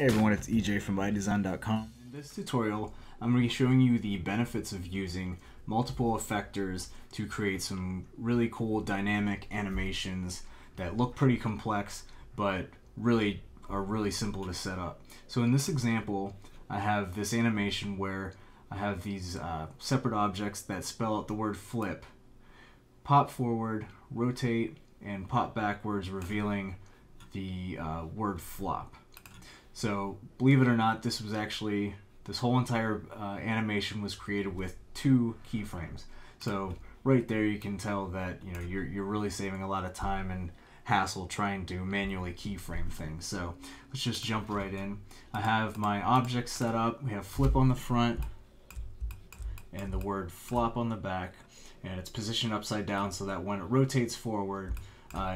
Hey everyone, it's EJ from eyedesyn.com. In this tutorial, I'm going to be showing you the benefits of using multiple effectors to create some really cool dynamic animations that look pretty complex, but really are really simple to set up. So in this example, I have this animation where I have these separate objects that spell out the word flip. Pop forward, rotate, and pop backwards, revealing the word flop. So believe it or not, this was actually, this whole entire animation was created with two keyframes. So right there you can tell that, you know, you're really saving a lot of time and hassle trying to manually keyframe things. So let's just jump right in. I have my object set up. We have flip on the front and the word flop on the back, and it's positioned upside down so that when it rotates forward,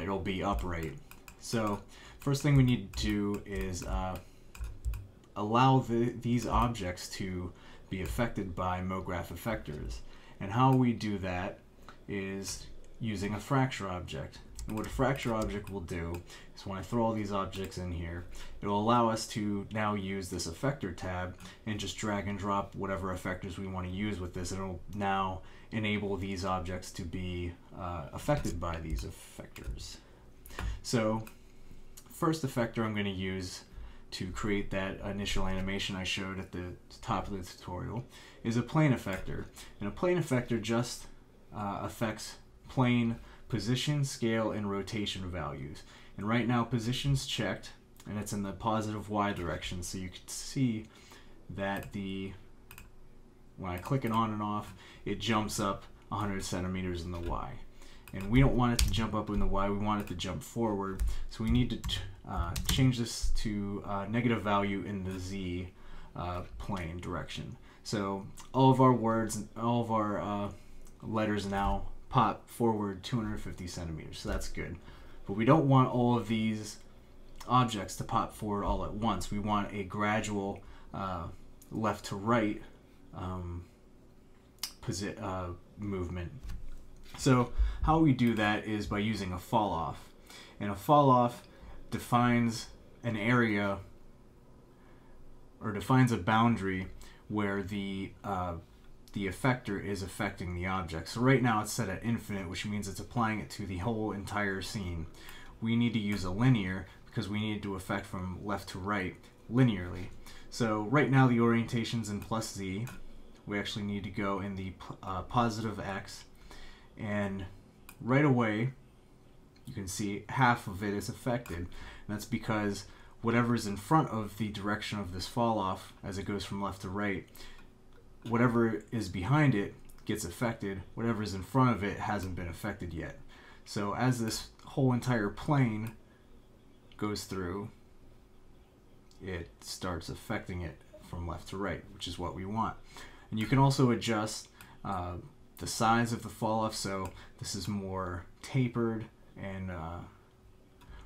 it'll be upright. So first thing we need to do is allow these objects to be affected by MoGraph effectors. And how we do that is using a fracture object. And what a fracture object will do is when I throw all these objects in here, it will allow us to now use this effector tab and just drag and drop whatever effectors we want to use with this, and it will now enable these objects to be affected by these effectors. So first effector I'm going to use to create that initial animation I showed at the top of the tutorial is a plane effector. And a plane effector just affects plane position, scale, and rotation values. And right now position's checked, and it's in the positive Y direction, so you can see that when I click it on and off, it jumps up 100 centimeters in the Y. And we don't want it to jump up in the Y, we want it to jump forward. So we need to change this to negative value in the Z plane direction. So all of our words, and all of our letters now pop forward 250 centimeters, so that's good. But we don't want all of these objects to pop forward all at once. We want a gradual left to right movement. So how we do that is by using a falloff, and a falloff defines an area or defines a boundary where the effector is affecting the object. So right now it's set at infinite, which means it's applying it to the whole entire scene. We need to use a linear because we need to affect from left to right linearly. So right now the orientation's in plus Z. We actually need to go in the positive X. And right away you can see half of it is affected, and that's because whatever is in front of the direction of this fall off as it goes from left to right, whatever is behind it gets affected, whatever is in front of it hasn't been affected yet. So as this whole entire plane goes through, it starts affecting it from left to right, which is what we want. And you can also adjust the size of the falloff, so this is more tapered and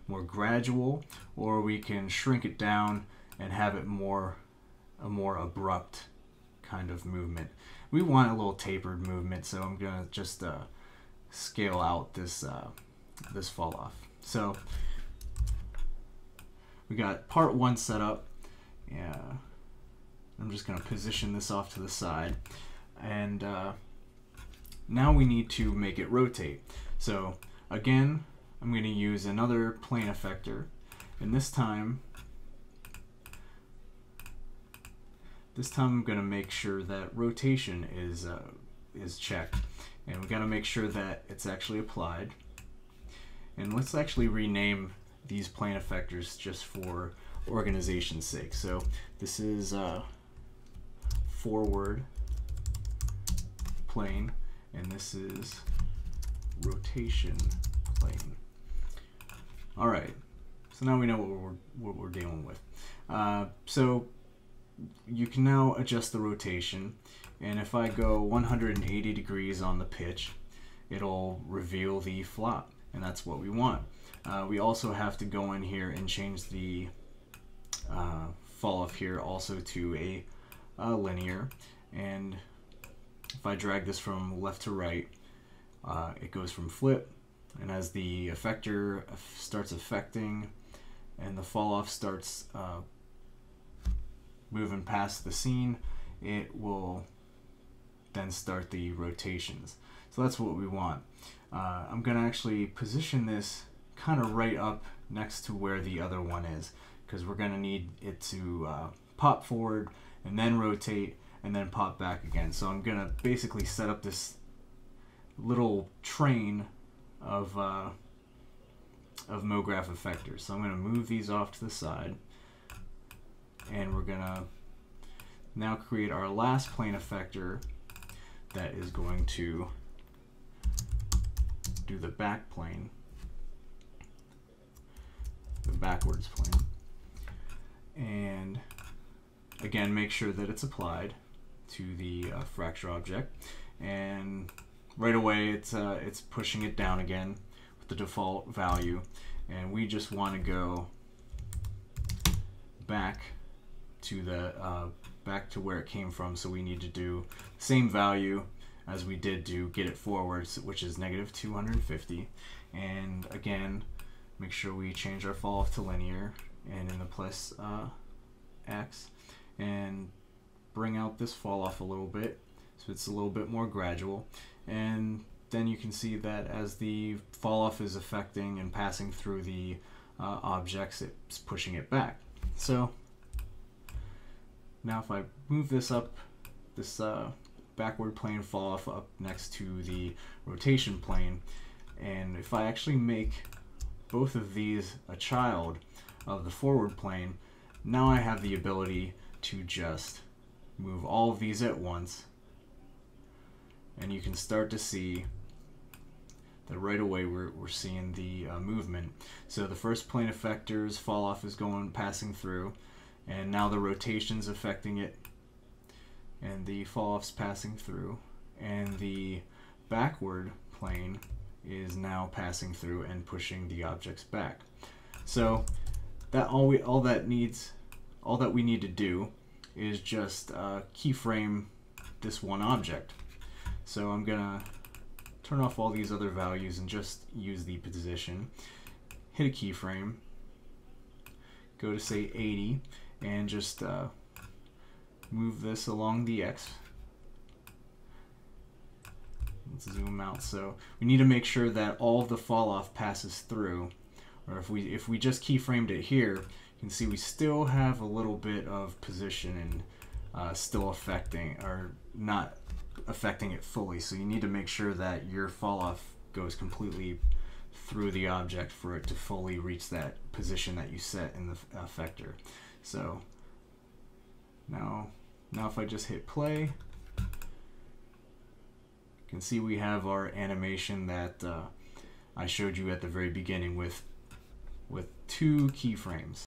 more gradual, or we can shrink it down and have it a more abrupt kind of movement. We want a little tapered movement, so I'm gonna just scale out this this falloff. So we got part one set up. Yeah, I'm just gonna position this off to the side, and now we need to make it rotate. So again, I'm going to use another plane effector, and this time I'm going to make sure that rotation is checked, and we got to make sure that it's actually applied. And let's actually rename these plane effectors just for organization's sake. So this is forward plane, and this is rotation plane. All right, so now we know what we're dealing with. So you can now adjust the rotation, and if I go 180 degrees on the pitch, it'll reveal the flop, and that's what we want. We also have to go in here and change the fall off here also to a linear, and if I drag this from left to right, it goes from flip, and as the effector starts affecting and the fall off starts moving past the scene, it will then start the rotations. So that's what we want. I'm going to actually position this kind of right up next to where the other one is, because we're going to need it to pop forward and then rotate and then pop back again. So I'm going to basically set up this little train of MoGraph effectors. So I'm going to move these off to the side, and we're going to now create our last plane effector that is going to do the back plane, the backwards plane. And again, make sure that it's applied to the fracture object, and right away it's pushing it down again with the default value, and we just want to go back to the back to where it came from. So we need to do the same value as we did to get it forwards, which is -250. And again, make sure we change our fall off to linear and in the plus X, and bring out this fall off a little bit so it's a little bit more gradual. And then you can see that as the fall off is affecting and passing through the objects, it's pushing it back. So now if I move this up, this backward plane fall off up next to the rotation plane, and if I actually make both of these a child of the forward plane, now I have the ability to just move all of these at once, and you can start to see that right away we're seeing the movement. So the first plane effector's fall off is going passing through, and now the rotation's affecting it, and the fall off's passing through, and the backward plane is now passing through and pushing the objects back. So that all that we need to do is just keyframe this one object. So I'm gonna turn off all these other values and just use the position. Hit a keyframe. Go to say 80 and just move this along the X. Let's zoom out. So we need to make sure that all of the fall off passes through. Or if we just keyframed it here, you can see we still have a little bit of position and still affecting, or not affecting it fully. So you need to make sure that your fall off goes completely through the object for it to fully reach that position that you set in the effector. So now if I just hit play, you can see we have our animation that I showed you at the very beginning with two keyframes.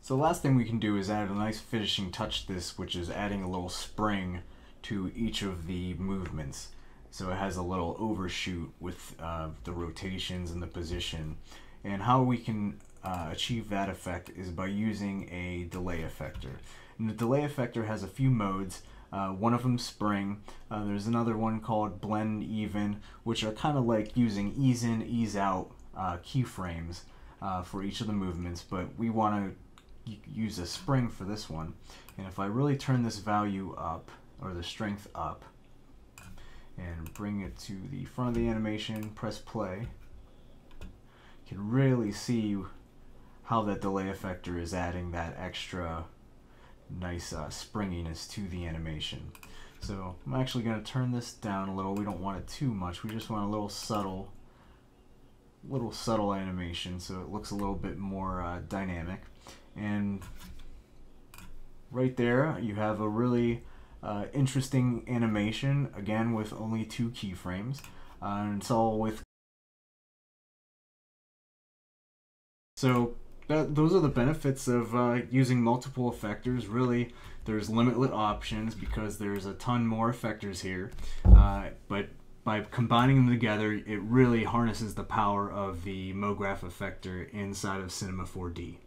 So the last thing we can do is add a nice finishing touch to this, which is adding a little spring to each of the movements. So it has a little overshoot with the rotations and the position. And how we can achieve that effect is by using a delay effector. And the delay effector has a few modes. One of them spring, there's another one called blend even, which are kind of like using ease in, ease out keyframes for each of the movements, but we want to use a spring for this one. And if I really turn this value up, or the strength up, and bring it to the front of the animation, press play, you can really see how that delay effector is adding that extra nice springiness to the animation. So I'm actually going to turn this down a little. We don't want it too much. We just want a little subtle animation, so it looks a little bit more dynamic. And right there you have a really interesting animation, again with only two keyframes, and it's all with. So those are the benefits of using multiple effectors. Really, there's limitless options because there's a ton more effectors here, but by combining them together, it really harnesses the power of the MoGraph effector inside of Cinema 4D.